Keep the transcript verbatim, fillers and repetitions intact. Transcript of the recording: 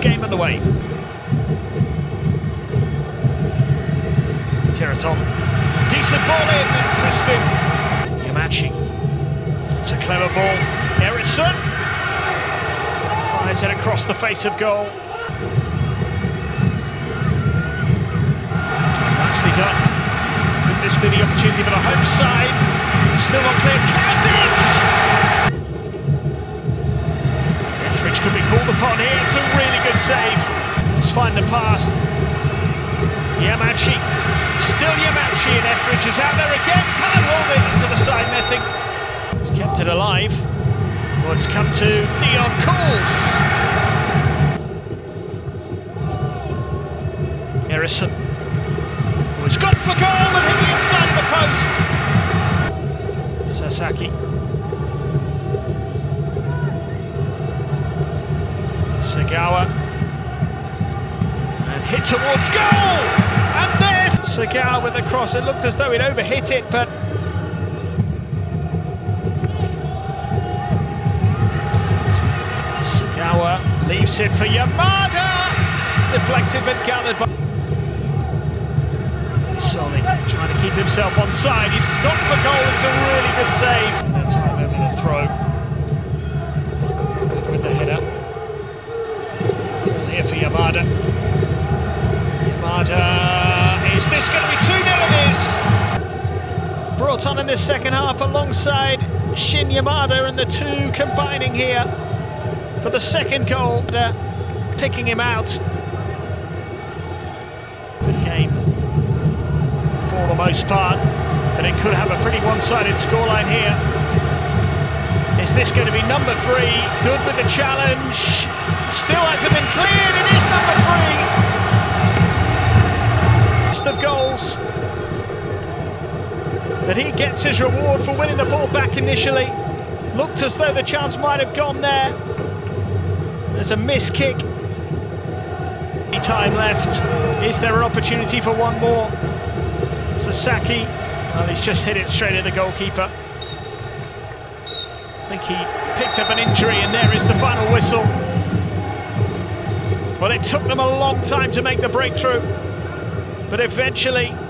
first game of the way. Harrison, decent ball in, Crispin Yamachi. It's a clever ball. Harrison fires it across the face of goal. Nicely done. Could this be the opportunity for the home side? Still not clear. Karsic! Etheridge could be called upon here. It's a really good save. Let's find the past. Yamachi. Still Yamachi, and Etheridge is out there again, can't hold it into the side netting. He's kept it alive. Well, it's come to Dion Coles. Harrison, who has gone for goal and hit the inside of the post. Sasaki. Sagawa. And hit towards goal! And then Sagawa with the cross, it looked as though he'd overhit it, but Sagawa leaves it for Yamada. It's deflected but gathered by solid, trying to keep himself on side. He's got the goal, it's a really good save. That time over the throw with the header. Here for Yamada. Yamada. Is this going to be two nil? It is! Brought on in this second half alongside Shin Yamada, and the two combining here for the second goal, uh, picking him out. Good game for the most part, but it could have a pretty one-sided scoreline here. Is this going to be number three? Good with the challenge. Still hasn't been cleared. It is number three. Of goals, but he gets his reward for winning the ball back initially. Looked as though the chance might have gone there. There's a missed kick. Time left. Is there an opportunity for one more? Sasaki, well, he's just hit it straight at the goalkeeper. I think he picked up an injury, and there is the final whistle. Well, it took them a long time to make the breakthrough, but eventually